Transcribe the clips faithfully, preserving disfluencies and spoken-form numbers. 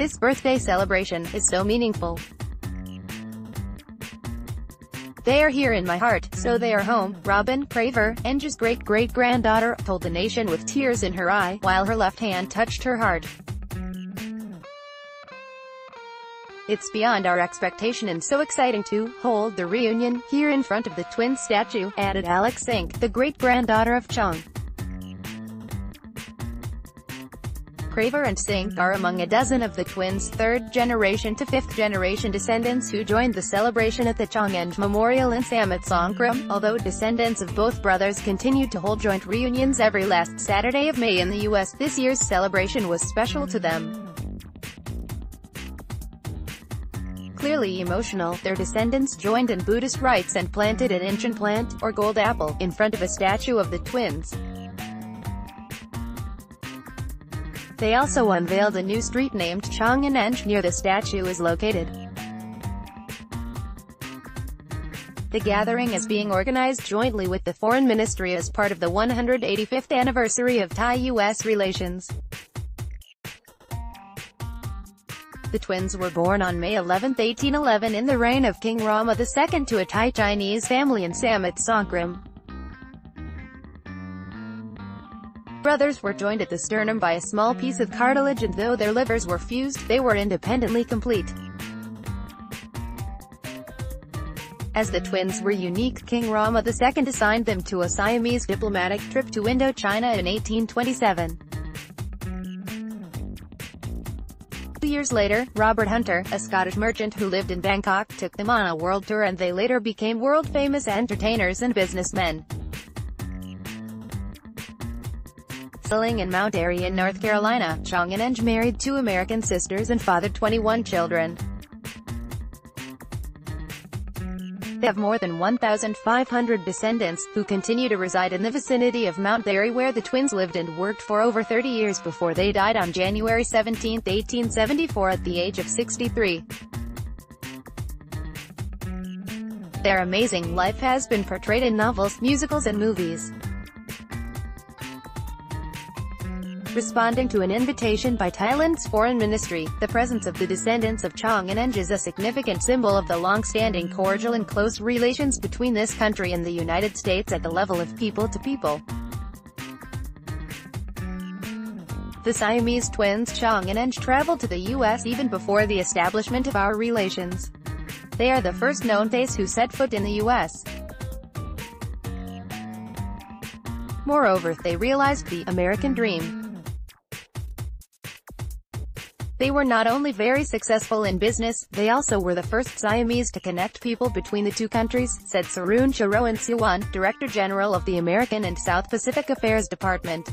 This birthday celebration is so meaningful. They are here in my heart, so they are home. Robin Craver, Enja's great-great-granddaughter, told The Nation with tears in her eye, while her left hand touched her heart. It's beyond our expectation and so exciting to hold the reunion here in front of the twin statue, added Alex Sink, the great-granddaughter of Chang. Craver and Sink are among a dozen of the twins' third-generation to fifth-generation descendants who joined the celebration at the Chang'an Memorial in Samut Songkhram, although descendants of both brothers continued to hold joint reunions every last Saturday of May in the U S This year's celebration was special to them. Clearly emotional, their descendants joined in Buddhist rites and planted an inchen plant, or gold apple, in front of a statue of the twins. They also unveiled a new street named Chang'an Eng near the statue is located. The gathering is being organized jointly with the Foreign Ministry as part of the one hundred eighty-fifth anniversary of Thai-U S relations. The twins were born on May eleventh, eighteen eleven in the reign of King Rama the Second to a Thai Chinese family in Samut Songkhram. Brothers were joined at the sternum by a small piece of cartilage, and though their livers were fused, they were independently complete. As the twins were unique, King Rama the Second assigned them to a Siamese diplomatic trip to Indochina in eighteen twenty-seven. Two years later, Robert Hunter, a Scottish merchant who lived in Bangkok, took them on a world tour, and they later became world-famous entertainers and businessmen. Settling in Mount Airy in North Carolina, Chang'an Eng married two American sisters and fathered twenty-one children. They have more than one thousand five hundred descendants, who continue to reside in the vicinity of Mount Airy where the twins lived and worked for over thirty years before they died on January seventeenth, eighteen seventy-four at the age of sixty-three. Their amazing life has been portrayed in novels, musicals and movies. Responding to an invitation by Thailand's foreign ministry, the presence of the descendants of Chang'an Eng is a significant symbol of the long-standing cordial and close relations between this country and the United States at the level of people to people. The Siamese twins Chang'an Eng traveled to the U S even before the establishment of our relations. They are the first known Thais who set foot in the U S Moreover, they realized the American dream. They were not only very successful in business, they also were the first Siamese to connect people between the two countries, said Sarun Chorohan Siwan, Director General of the American and South Pacific Affairs Department.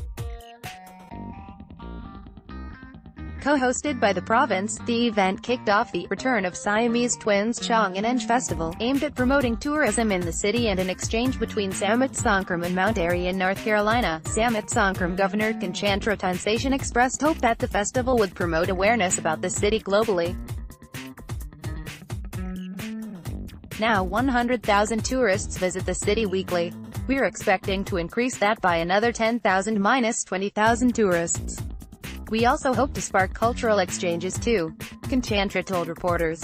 Co-hosted by the province, the event kicked off the Return of Siamese Twins Chang'an Eng Festival, aimed at promoting tourism in the city and an exchange between Samut Songkhram and Mount Airy in North Carolina. Samut Songkhram Governor Conchantra Tonsation expressed hope that the festival would promote awareness about the city globally. Now one hundred thousand tourists visit the city weekly. We're expecting to increase that by another ten thousand to twenty thousand tourists. We also hope to spark cultural exchanges too, Conchantra told reporters.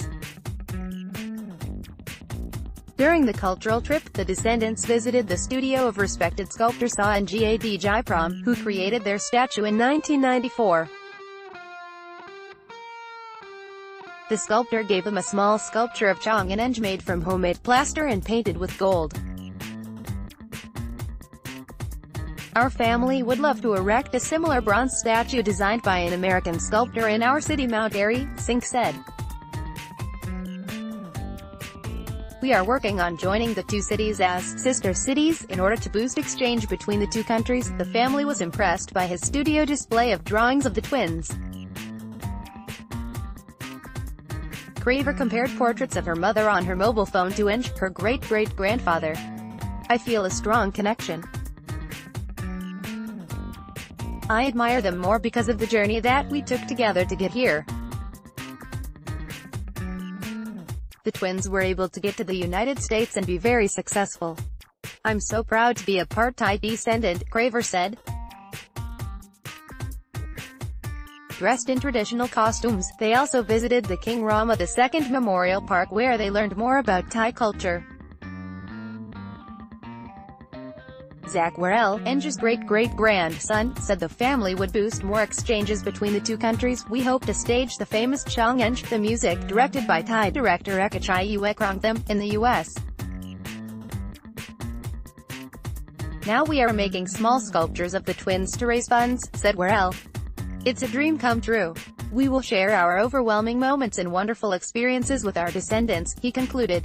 During the cultural trip, the descendants visited the studio of respected sculptor Sa and G A D Jaiprom, who created their statue in nineteen ninety-four. The sculptor gave them a small sculpture of Chang'an Eng made from homemade plaster and painted with gold. Our family would love to erect a similar bronze statue designed by an American sculptor in our city Mount Airy, Sink said. We are working on joining the two cities as sister cities in order to boost exchange between the two countries. The family was impressed by his studio display of drawings of the twins. Craver compared portraits of her mother on her mobile phone to Eng, her great-great-grandfather. I feel a strong connection. I admire them more because of the journey that we took together to get here. The twins were able to get to the United States and be very successful. I'm so proud to be a part Thai descendant, Craver said. dressed in traditional costumes. They also visited the King Rama the second Memorial Park, where they learned more about Thai culture. Zach Warell, Enja's great-great-grandson, said the family would boost more exchanges between the two countries. "We hope to stage the famous Chang'an, the music directed by Thai director Ekachai Uekrongtham, in the U S. Now we are making small sculptures of the twins to raise funds," said Warell. "It's a dream come true. We will share our overwhelming moments and wonderful experiences with our descendants," he concluded.